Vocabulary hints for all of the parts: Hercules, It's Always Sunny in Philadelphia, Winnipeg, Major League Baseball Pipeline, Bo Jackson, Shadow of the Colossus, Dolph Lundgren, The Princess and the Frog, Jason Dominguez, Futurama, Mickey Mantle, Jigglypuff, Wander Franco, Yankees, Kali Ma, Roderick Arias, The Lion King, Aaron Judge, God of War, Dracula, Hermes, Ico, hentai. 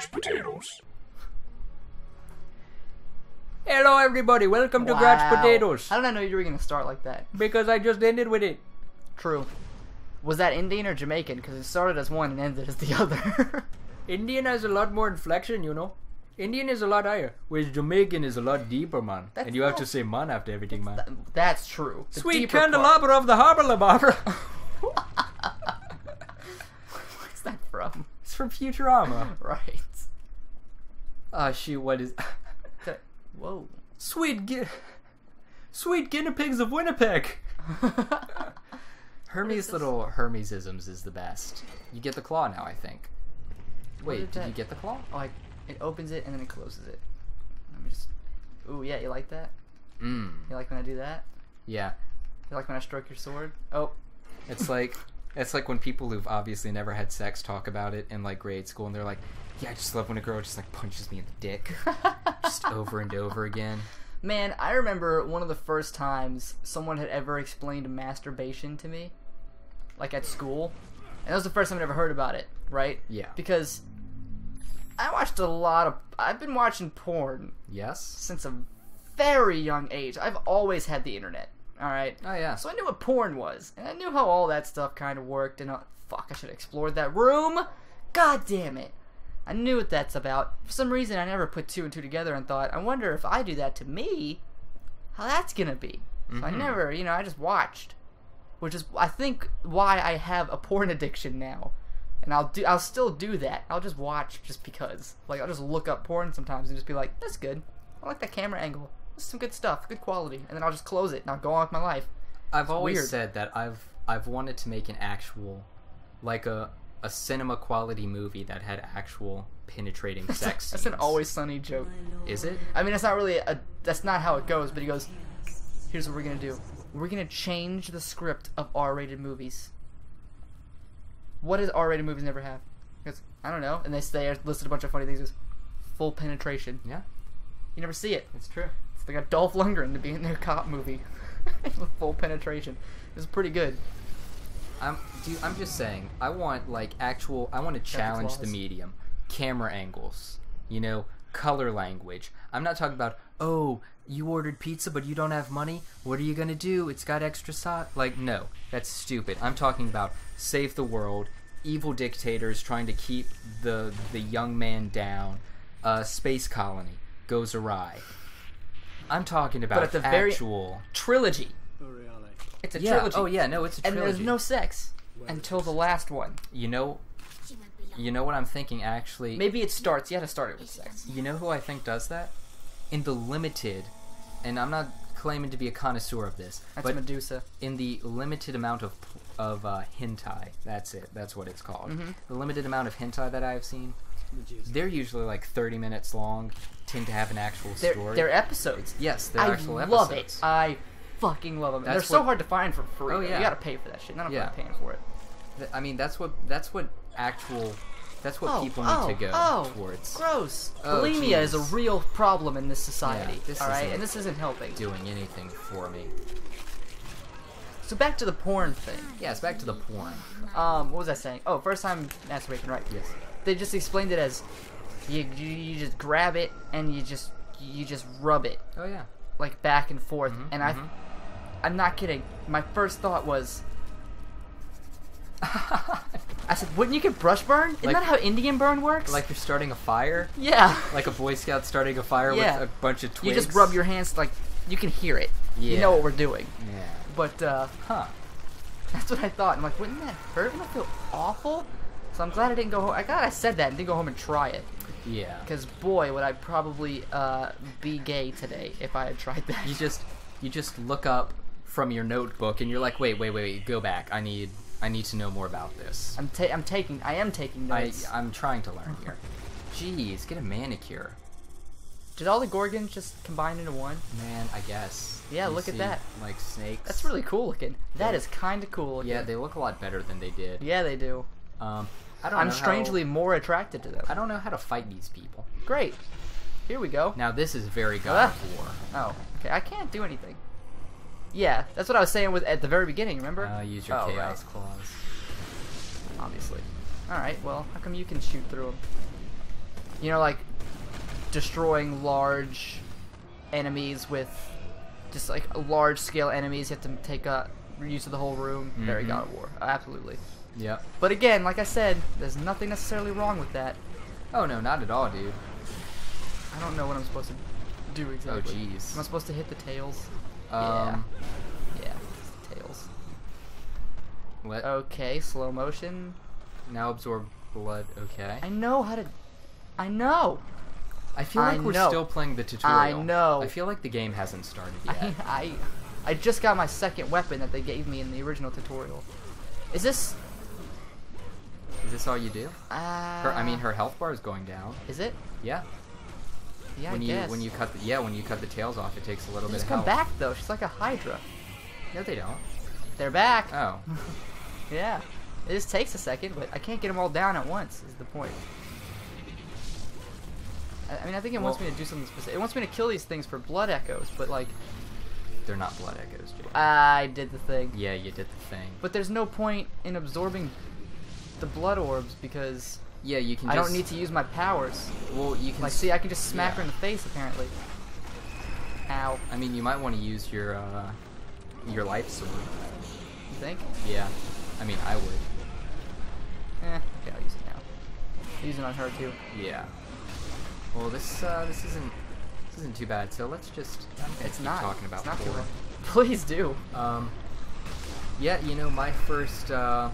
couch potatoes. Hello everybody, welcome to Couch Potatoes. How did I know you were going to start like that? Because I just ended with it. True. Was that Indian or Jamaican? Because it started as one and ended as the other. Indian has a lot more inflection, you know. Indian is a lot higher, whereas Jamaican is a lot deeper, man. That's and you have to say man after everything, man. That's true. The sweet candelabra part of the harbor lababra. What's that from? It's from Futurama. Right. Oh shoot, what is... Whoa. Sweet guinea pigs of Winnipeg. Hermes' little Hermes-isms is the best. You get the claw now, I think. Wait, did you get the claw? Oh, it opens it and then it closes it. Let me just... Ooh, yeah, you like that? Mm. You like when I do that? Yeah. You like when I stroke your sword? Oh. It's like... It's like when people who've obviously never had sex talk about it in like grade school and they're like, yeah, I just love when a girl just like punches me in the dick. Just over and over again. Man, I remember one of the first times someone had ever explained masturbation to me. Like at school. And that was the first time I'd ever heard about it, right? Yeah. Because I watched a lot of... I've been watching porn. Yes. Since a very young age. I've always had the internet. Alright. Oh, yeah. So I knew what porn was. And I knew how all that stuff kind of worked. And fuck, I should have explored that room. God damn it. I knew what that's about. For some reason, I never put two and two together and thought, I wonder if I do that to me, how that's going to be. Mm-hmm. So I never, you know, I just watched. Which is, I think, why I have a porn addiction now. And I'll still do that. I'll just watch just because. Like, I'll just look up porn sometimes and just be like, that's good. I like that camera angle. Some good stuff, good quality, and then I'll just close it and I'll go on with my life. I've always said that I've wanted to make an actual, like a cinema quality movie that had actual penetrating sex scenes. That's an Always Sunny joke. Is it? I mean, it's not really a. That's not how it goes. But he goes, "Here's what we're gonna do. We're gonna change the script of R-rated movies. What does R-rated movies never have? Because I don't know." And they listed a bunch of funny things. As full penetration. Yeah. You never see it. It's true. They got Dolph Lundgren to be in their cop movie with full penetration. It was pretty good. I'm just saying, I want like actual. I want to challenge the medium, camera angles, you know, color language. I'm not talking about oh, you ordered pizza but you don't have money. What are you gonna do? It's got extra sauce. Like no, that's stupid. I'm talking about save the world, evil dictators trying to keep the young man down, space colony goes awry. I'm talking about but at the actual very trilogy. It's a trilogy. Oh yeah, no, it's a trilogy. And there's no sex until the last one. You know what I'm thinking actually. Maybe it starts. You had to start it with sex. You know who I think does that? In the limited, and I'm not claiming to be a connoisseur of this. That's but Medusa. In the limited amount of hentai, that's it. That's what it's called. Mm-hmm. The limited amount of hentai that I've seen. They're usually like 30 minutes long, tend to have an actual story. They're episodes. Yes, they're actual episodes. I love it. I fucking love them. They're so hard to find for free. Oh, yeah. You gotta pay for that shit. Not I'm paying for it. I mean, that's what people need to go towards. Gross. Oh, bulimia is a real problem in this society. Yeah, this all right, and this isn't helping. Doing anything for me. So back to the porn thing. Yes, back to the porn. What was I saying? Oh, first time masturbating, right? Yes. They just explained it as you just grab it and you just rub it. Oh yeah. Like back and forth. Mm-hmm, and I'm not kidding. My first thought was I said, wouldn't you get brush burn? Isn't that how Indian burn works? Like you're starting a fire? Yeah. Like a Boy Scout starting a fire with a bunch of twigs. You just rub your hands like you can hear it. Yeah. You know what we're doing. Yeah. But that's what I thought. I'm like, wouldn't that hurt? Wouldn't that feel awful? So I'm glad I didn't go home. I'm glad I said that and didn't go home and try it. Yeah. Because boy, would I probably be gay today if I had tried that. You just look up from your notebook and you're like, wait, go back. I need to know more about this. I am taking notes. I'm trying to learn here. Jeez, get a manicure. Did all the gorgons just combine into one? Man, I guess. Yeah, look at that. Like snakes. That's really cool looking. That is kind of cool looking. Yeah, they look a lot better than they did. Yeah, they do. I'm strangely more attracted to them. I don't know how to fight these people. Great. Here we go. Now this is very God of War. Oh, okay. I can't do anything. Yeah, that's what I was saying at the very beginning, remember? Use your Chaos Claws. Obviously. Alright, well, how come you can shoot through them? You know, like, destroying large enemies with just, like, large-scale enemies. You have to take use of the whole room. Mm-hmm. Very God of War. Absolutely. Yeah. But again, like I said, there's nothing necessarily wrong with that. Oh, no, not at all, dude. I don't know what I'm supposed to do exactly. Oh, jeez. Am I supposed to hit the tails? Yeah. Yeah, it's the tails. What? Okay, slow motion. Now absorb blood, okay. I know how to... I know! I feel like we're still playing the tutorial. I know. I feel like the game hasn't started yet. I just got my second weapon that they gave me in the original tutorial. Is this... Is this all you do? Her health bar is going down. Is it? Yeah. Yeah, when you cut the tails off, it takes a little bit of health. They come back though. She's like a Hydra. No, they don't. They're back. Oh. Yeah. It just takes a second, but I can't get them all down at once. Is the point? I mean, I think it wants me to do something specific. It wants me to kill these things for blood echoes, but like. They're not blood echoes, Jake. I did the thing. Yeah, you did the thing. But there's no point in absorbing the blood orbs because you can. I don't need to use my powers. Well, you can. Like, see, I can just smack her in the face, apparently. Ow. I mean, you might want to use your life sword. You think? Yeah. I mean, I would. Okay, I'll use it now. I'll use it on her too. Yeah. Well, this isn't too bad. So let's just. It's not talking about. Please do. Yeah, you know, my first. Oh,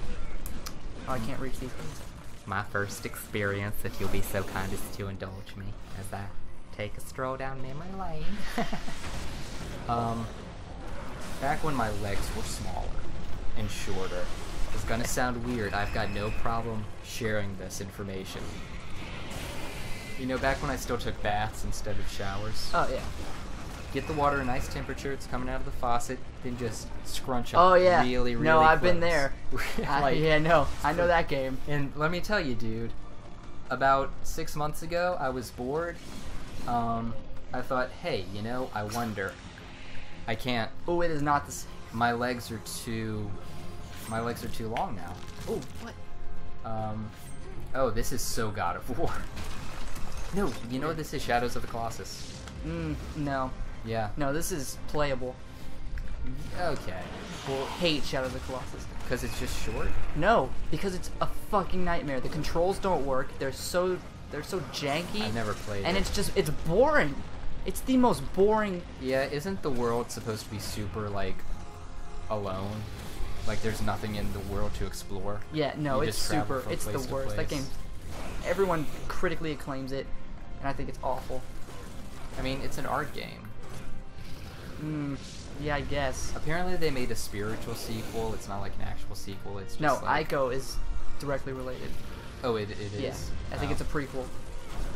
I can't reach these things. My first experience, if you'll be so kind as to indulge me as I take a stroll down memory lane. Back when my legs were smaller and shorter. It's gonna sound weird. I've got no problem sharing this information. You know, back when I still took baths instead of showers. Oh, yeah. Get the water a nice temperature. It's coming out of the faucet. Then just scrunch up. Oh yeah. Really, really. No, I've been there. I know that game. And let me tell you, dude. About 6 months ago, I was bored. I thought, hey, you know, I wonder. I can't. Oh, it is not the same. My legs are too long now. Oh, what? Oh, this is so God of War. No, you know this is Shadows of the Colossus. No. Yeah. No, this is playable. Okay. Well, hate Shadow of the Colossus. Because it's just short? No, because it's a fucking nightmare. The controls don't work. They're so janky. I've never played it. And it's boring. It's the most boring. Yeah, isn't the world supposed to be super, like, alone? Like, there's nothing in the world to explore? Yeah, no, it's super. It's the worst. That game, everyone critically acclaims it, and I think it's awful. I mean, it's an art game. Yeah, I guess. Apparently they made a spiritual sequel. It's not like an actual sequel. It's just like... Ico is directly related. Oh, it is? Yeah. I think it's a prequel.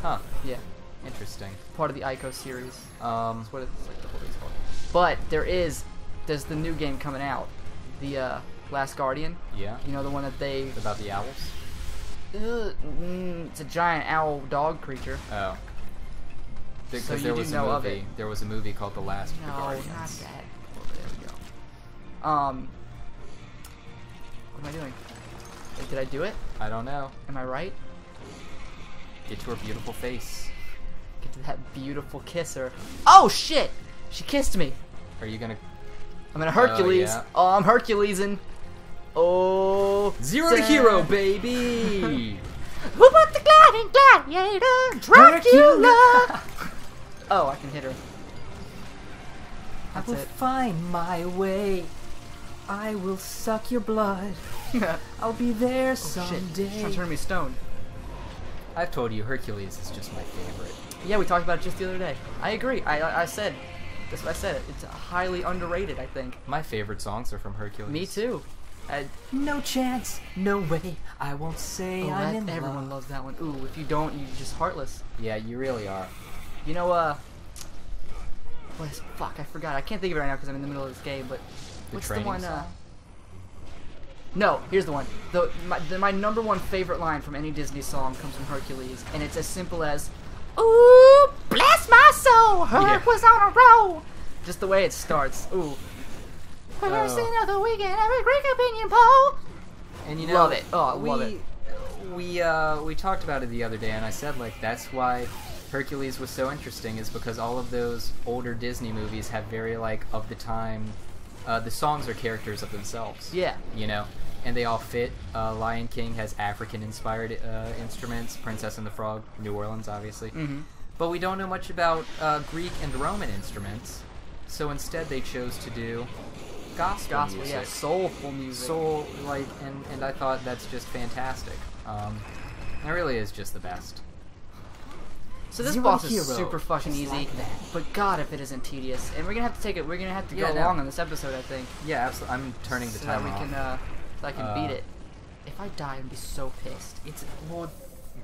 Huh. Yeah. Interesting. Part of the Ico series. That's what it's like the whole thing's called. But there's the new game coming out. The Last Guardian. Yeah. You know, the one that they... About the owls? It's a giant owl dog creature. Oh. Because so there was a movie called The Last of the Guardians. No, not that. Well, there we go. What am I doing? Did I do it? I don't know. Am I right? Get to her beautiful face. Get to that beautiful kisser. Oh, shit! She kissed me! Are you gonna... I'm gonna Hercules. Oh, yeah. I'm Herculesin. Oh... Zero to hero, baby! Who bought the gliding gladiator? Dracula! Oh, I can hit her. That's I will find my way. I will suck your blood. I'll be there someday. Shit. She's trying to turn me stone. I've told you, Hercules is just my favorite. Yeah, we talked about it just the other day. I agree. I said, that's what I said. It's highly underrated, I think. My favorite songs are from Hercules. Me too. No chance, no way. I won't say I'm in love. Everyone loves that one. Ooh, if you don't, you're just heartless. Yeah, you really are. You know, fuck, I forgot. I can't think of it right now because I'm in the middle of this game, but... What's the one, No, here's the one. My number one favorite line from any Disney song comes from Hercules, and it's as simple as, Ooh, bless my soul, Herc was on a roll! Just the way it starts. Ooh. First thing of the weekend, every Greek opinion poll! And you know... Love it. Oh, I love it. we talked about it the other day, and I said, like, that's why Hercules was so interesting, is because all of those older Disney movies have very, like, of the time, the songs are characters of themselves. Yeah. You know? And they all fit. Lion King has African-inspired instruments. Princess and the Frog, New Orleans, obviously. Mm-hmm. But we don't know much about Greek and Roman instruments, so instead they chose to do gospel music. Yeah, soulful music. Soul, like, and I thought that's just fantastic. It really is just the best. So this boss is super fucking easy, like, but God, if it isn't tedious. And we're gonna have to take it. We're gonna have to go long on this episode, I think. Yeah, absolutely. I'm turning the timer off. So I can beat it. If I die, I'd be so pissed. It's well.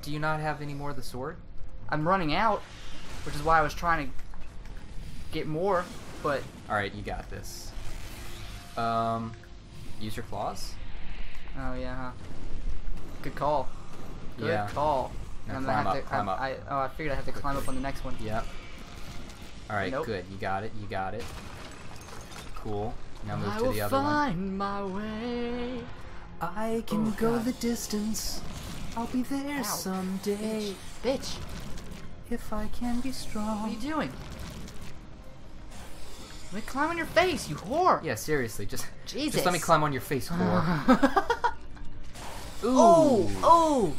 Do you not have any more of the sword? I'm running out, which is why I was trying to get more. But all right, you got this. Use your claws. Oh yeah. Huh? Good call. Good call. And climb up, climb up. I figured I had to climb up on the next one. Yep. Alright, good. You got it. You got it. Cool. Now move to the other one. I will find my way. I can go the distance. I'll be there someday. Bitch. If I can be strong. What are you doing? Let me climb on your face, you whore. Yeah, seriously. Just let me climb on your face, whore. Ooh. Oh. Oh.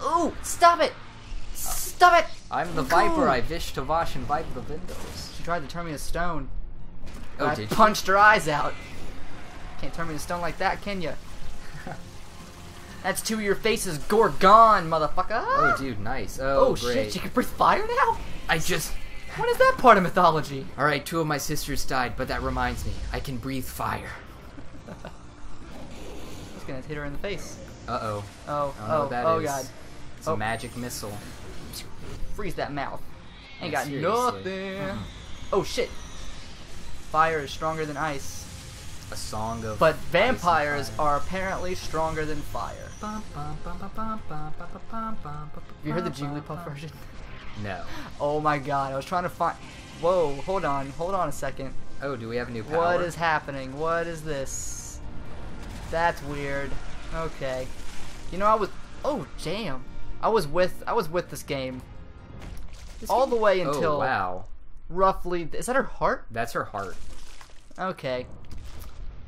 Oh! Stop it! Stop it! I'm the viper. I wish to wash and wipe the windows. She tried to turn me to stone. Oh, did you? I punched her eyes out. Can't turn me to stone like that, can you? That's two of your faces, Gorgon, motherfucker. Oh, dude, nice. Oh, great. Shit! She can breathe fire now. I just. What is that part of mythology? All right, two of my sisters died, but that reminds me, I can breathe fire. He's gonna hit her in the face. Uh oh. Oh. Oh God. It's a magic missile. Freeze that mouth. Ain't got nothing. Oh shit. Fire is stronger than ice. A song of. But vampires are apparently stronger than fire. Have you heard the Jigglypuff version? No. Oh my God! I was trying to find. Whoa! Hold on! Hold on a second. Oh, do we have a new power? What is happening? What is this? That's weird. Okay. You know I was. Oh damn! I was with this game all the way until roughly. Is that her heart? That's her heart. Okay.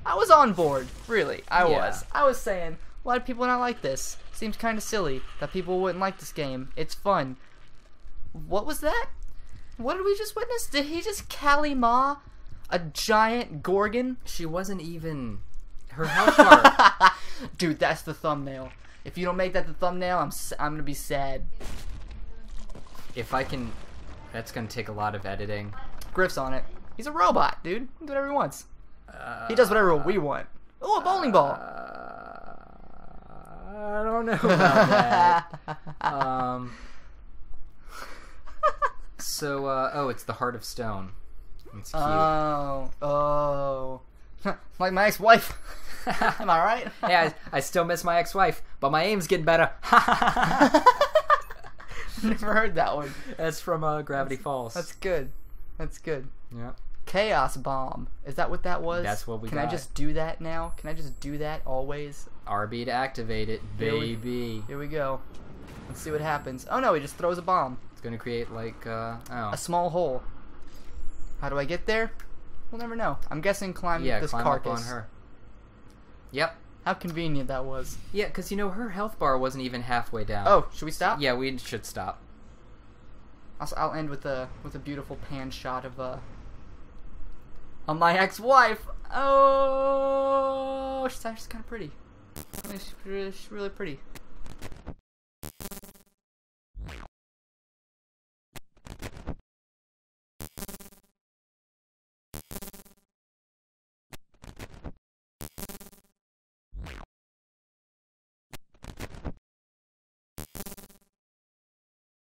I was on board. Really, I was. I was saying, why do people not like this? Seems kind of silly that people wouldn't like this game. It's fun. What was that? What did we just witness? Did he just Kali Ma a giant gorgon? She wasn't even her health bar. Dude, that's the thumbnail. If you don't make that the thumbnail, I'm gonna be sad. If I can, that's gonna take a lot of editing. Griff's on it. He's a robot, dude. He can do whatever he wants. He does whatever we want. Oh, a bowling ball. I don't know about that. So, it's the heart of stone. It's cute. Oh. Like my ex-wife. Am I right? Yeah, I still miss my ex-wife, but my aim's getting better. Never heard that one. That's from Gravity Falls. That's good. That's good. Yeah. Chaos Bomb. Is that what that was? That's what we got. Can I just do that now? Can I just do that always? RB to activate it, baby. Here we go. Let's see what happens. Oh no, he just throws a bomb. It's gonna create like a small hole. How do I get there? We'll never know. I'm guessing climb this carcass. Up on her. Yep. How convenient that was. Yeah, because, you know, her health bar wasn't even halfway down. Oh, should we stop? Yeah, we should stop. I'll end with a beautiful pan shot of my ex-wife. Oh, she's actually kind of pretty. She's really pretty.